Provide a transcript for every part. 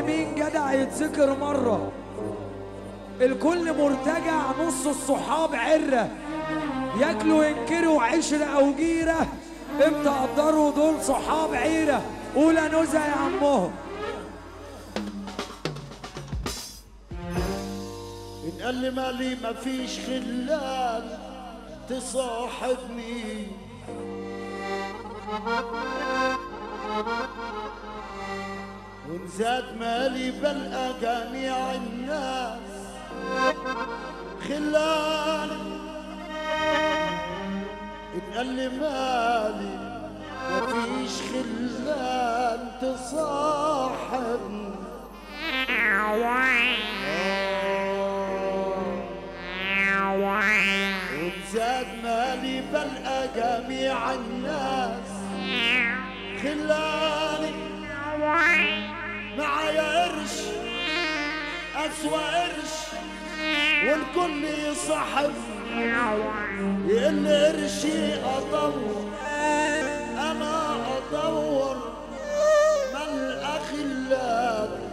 كل مين جدع يتذكر مرة، الكل مرتجع، نص الصحاب عرة، ياكلوا ينكروا عشرة أو جيرة، امتى قدروا دول صحاب عيرة، قولا نزة يا عمهم. إن قال لي مالي مفيش خلال تصاحبني، وإن زاد مالي بلقى جميع الناس خلال. إن قال لي مالي مفيش خلال تصاحبني، وإن زاد مالي بلقى جميع الناس خلاني. معايا قرش أسوأ قرش، والكل يصاحب يقل قرشي، أدور أنا أدور ملقى خلاني.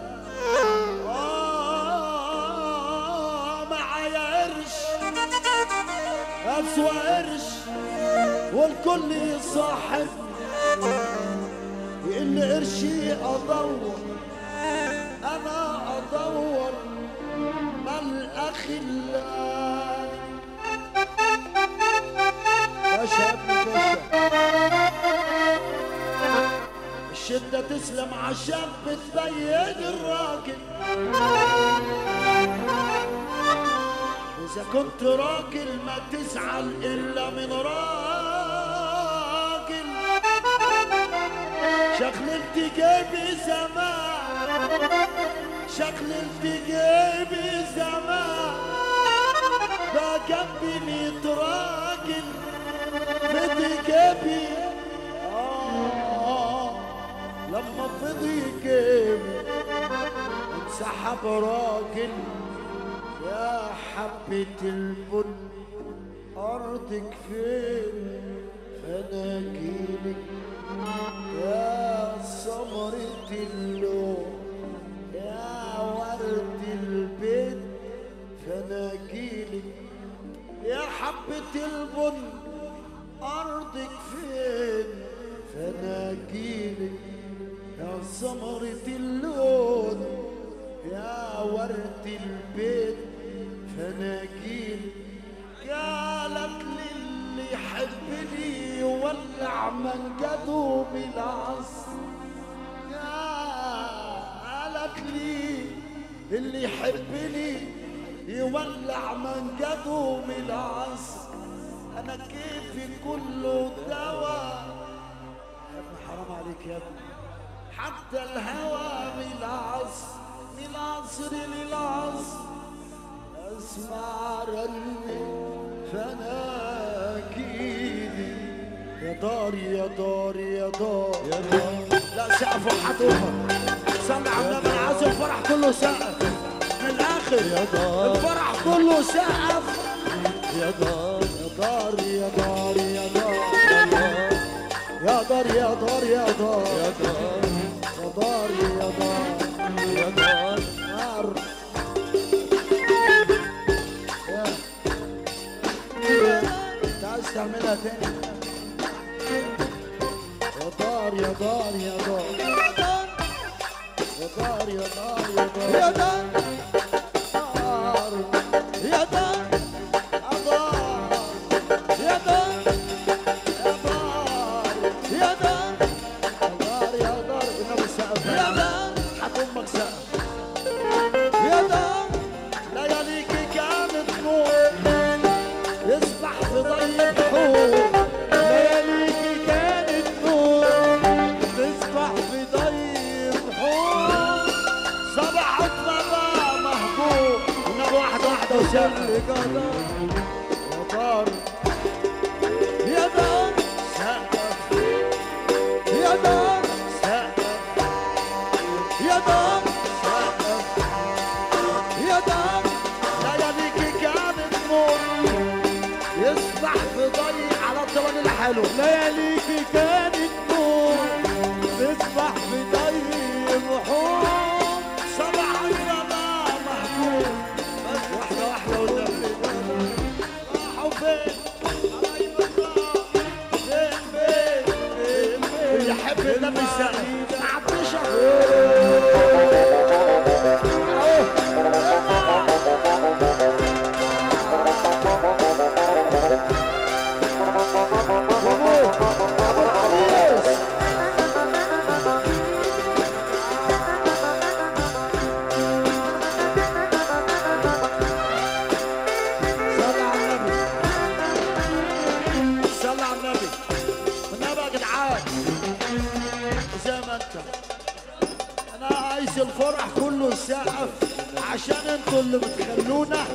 معايا قرش أسوأ قرش، والكل يصاحب يقل قرشي، أدور أنا أدور ما ألقى خلال. باشا ابني باشا، الشدة تسلم عشان بتبين الراجل، إذا كنت راجل ما تزعل إلا من راجل. شغلت جيبي زمان، شغلت جيبي زمان، بقى جنبي 100 راجل فضي جيبي. لما فضي جيبي انسحب راجل، يا حبة البن أرضك فين فأنا أجيلك، يا ثمرة اللون يا ورد البيت فأنا أجيلك، يا حبة البن أرضك فين فأنا أجيلك، يا ثمرة اللون يا ورد البيت فأنا أجيلك. يا ليت اللي يحبني يولع منجده بالعصر، اللي يحبني يولع منجده من العصر. انا كيفي كله دواء يا ابني، حرام عليك يا ابني، حتى الهوى من العصر، من العصر للعصر اسمع رني فانا اكيد. يا دار يا دار يا دار يا دار، لا سقف وحدوها، صلي على النبي العظيم، الفرح كله سقف من الاخر، الفرح كله سقف. يا دار يا دار يا دار يا دار يا دار يا دار يا دار يا دار يا دار. انت عايز تعملها تاني؟ يا دار يا دار يا دار يا دار يا دار يا دار يا دار يا دار يا دار يا دار. النبي سقف يا دار، حكمك سقف يا دار، لياليكي كانت نور يسبح في ضي الحور، لياليكي كانت نور يسبح في ضي صباحك بابا مهجور. ونبي واحدة واحدة وشلك يا دار يا دار سقف، يا دار سقف، يا دار سقف، يا دار لياليكي كانت نور يسبح في ضي على الضوان الحلو، لياليكي كانت نور يسبح في ضي الحور. عايز الفرح كله يسقف عشان انتوا اللي بتخلونا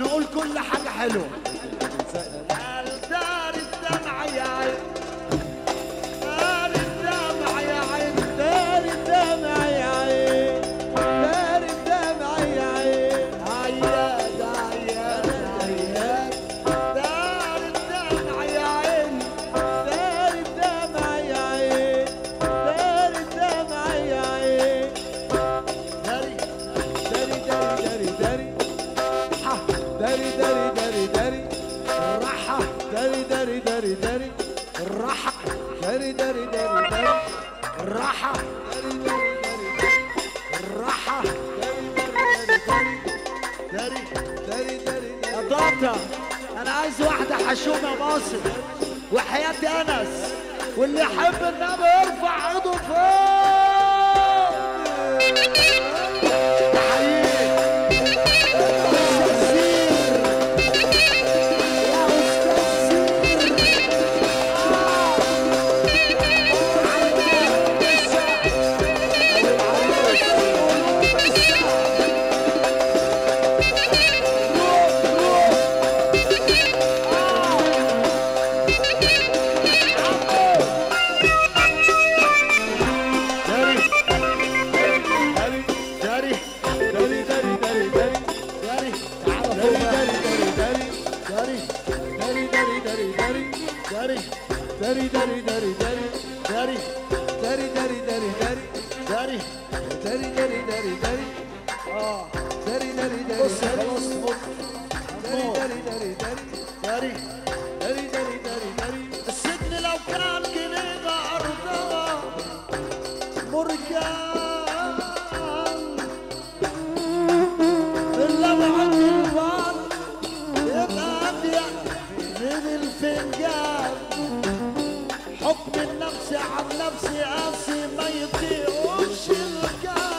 نقول كل حاجه حلوه. دار الدمعه يا عين، دار الدمعه يا عين، دار الدمعه يا عين، دار الدمعه يا عين، عياد عياد عياد، دار الدمعه يا عين، دار الدمعه يا عين، دار الدمعه يا عين، داري داري داري داري داري داري داري داري الراحة داري داري داري داري الراحة داري داري داري داري الراحة داري داري داري داري الراحة داري داري داري داري يا داتا أنا عايز واحدة حشومة مصر وحياة أنس، واللي يحب النبي يرفع إيده فوق. Dari dari dari dari dari dari dari dari dari dari dari dari dari dari ah dari dari dari dari dari dari dari dari dari dari السجن لو كان جنينة أرضها مرجان إلا وعندي الفار يبقى عندي من الفنجان حكم النفس عن نفسي قاسي ما يطيقوش الكلام.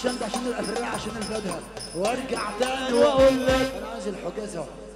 عشان الافراح عشان البدها وارجع تاني واقول لك انا عايز الحجازه.